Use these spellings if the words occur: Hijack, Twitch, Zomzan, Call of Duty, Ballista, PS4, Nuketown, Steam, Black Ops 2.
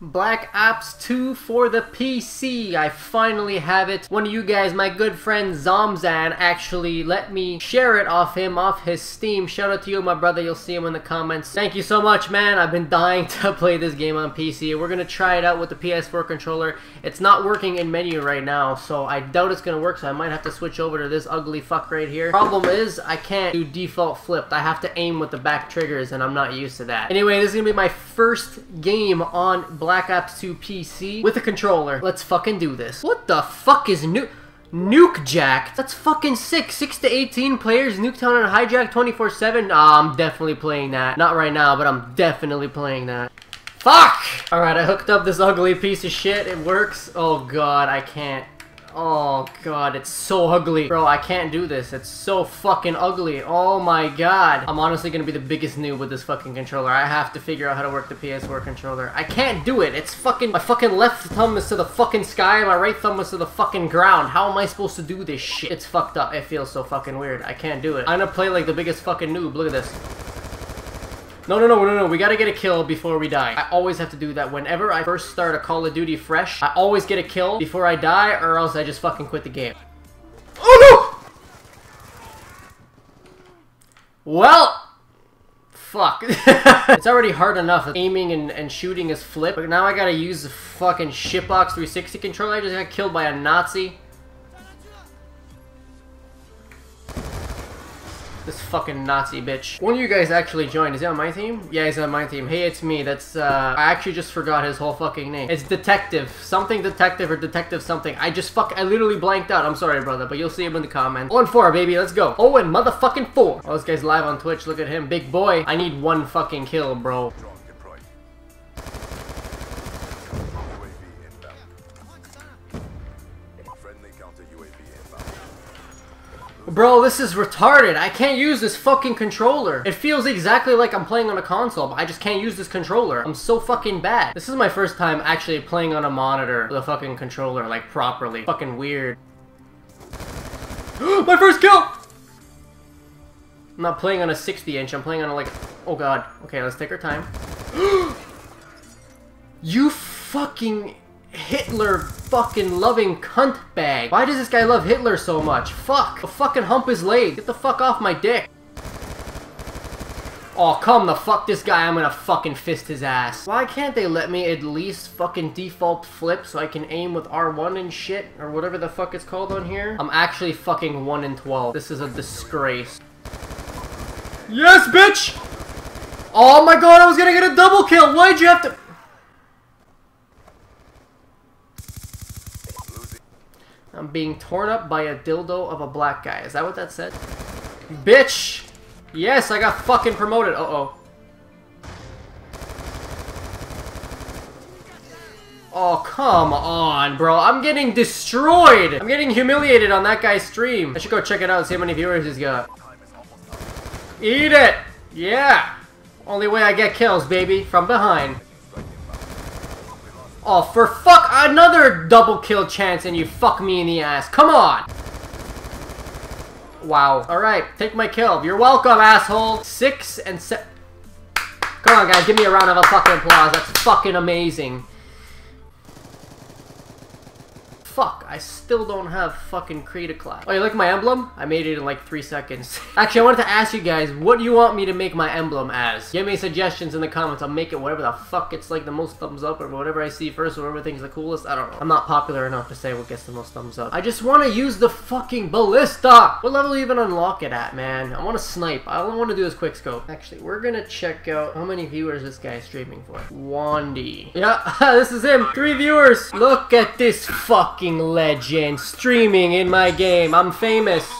Black Ops 2 for the PC. I finally have it. One of you guys, my good friend Zomzan, actually let me share it off him, off his Steam. Shout out to you, my brother. You'll see him in the comments. Thank you so much, man. I've been dying to play this game on PC. We're gonna try it out with the PS4 controller. It's not working in menu right now, so I doubt it's gonna work, so I might have to switch over to this ugly fuck right here. Problem is, I can't do default flipped. I have to aim with the back triggers, and I'm not used to that. Anyway, this is gonna be my first game on Black Ops 2 PC with a controller. Let's fucking do this. What the fuck is Nukejack? That's fucking sick. 6 to 18 players, Nuketown and Hijack 24/7. I'm definitely playing that. Not right now, but I'm definitely playing that. Fuck! Alright, I hooked up this ugly piece of shit. It works. Oh god, I can't. Oh god, it's so ugly. Bro, I can't do this. It's so fucking ugly. Oh my god. I'm honestly gonna be the biggest noob with this fucking controller. I have to figure out how to work the PS4 controller. I can't do it. It's fucking... My fucking left thumb is to the fucking sky. My right thumb is to the fucking ground. How am I supposed to do this shit? It's fucked up. It feels so fucking weird. I can't do it. I'm gonna play like the biggest fucking noob. Look at this. No, we gotta get a kill before we die. I always have to do that. Whenever I first start a Call of Duty fresh, I always get a kill before I die, or else I just fucking quit the game. Oh no! Well... Fuck. It's already hard enough that aiming and shooting is flipped, but now I gotta use the fucking shitbox 360 controller. I just got killed by a Nazi. This fucking Nazi bitch. One of you guys actually joined. Is he on my team? Yeah, he's on my team. Hey, it's me. That's, I actually just forgot his whole fucking name. It's Detective. Something Detective or Detective something. I literally blanked out. I'm sorry, brother, but you'll see him in the comments. 0-4, baby. Let's go. 0-4. Oh, this guy's live on Twitch. Look at him. Big boy. I need one fucking kill, bro. Bro, this is retarded. I can't use this fucking controller. It feels exactly like I'm playing on a console, but I just can't use this controller. I'm so fucking bad. This is my first time actually playing on a monitor with a fucking controller, like, properly. Fucking weird. My first kill! I'm not playing on a 60-inch. I'm playing on a, like... Oh, God. Okay, let's take our time. You fucking... Hitler fucking loving cunt bag. Why does this guy love Hitler so much? Fuck. I'll fucking hump his leg. Get the fuck off my dick. Oh, come the fuck this guy. I'm gonna fucking fist his ass. Why can't they let me at least fucking default flip so I can aim with R1 and shit? Or whatever the fuck it's called on here? I'm actually fucking 1 in 12. This is a disgrace. Yes, bitch! Oh my god, I was gonna get a double kill. Why'd you have to... I'm being torn up by a dildo of a black guy. Is that what that said? Bitch! Yes, I got fucking promoted. Uh-oh. Oh, come on, bro. I'm getting destroyed. I'm getting humiliated on that guy's stream. I should go check it out and see how many viewers he's got. Eat it! Yeah! Only way I get kills, baby. From behind. Oh, for fuck, another double kill chance and you fuck me in the ass. Come on! Wow. Alright, take my kill. You're welcome, asshole. 6 and 7. Come on, guys, give me a round of fucking applause. That's fucking amazing. Fuck, I still don't have fucking Creative Class. Oh, you like my emblem? I made it in like 3 seconds. Actually, I wanted to ask you guys, what do you want me to make my emblem as? Give me suggestions in the comments. I'll make it whatever the fuck it's like the most thumbs up, or whatever I see first, or whatever thing's the coolest. I don't know. I'm not popular enough to say what gets the most thumbs up. I just want to use the fucking Ballista! What level do you even unlock it at, man? I want to snipe. All I want to do is quickscope. Actually, we're gonna check out how many viewers this guy's streaming for. Wandy. Yeah, this is him. 3 viewers. Look at this fucking legend streaming in my game. I'm famous.